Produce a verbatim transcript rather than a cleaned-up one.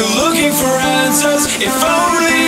to looking for answers, if only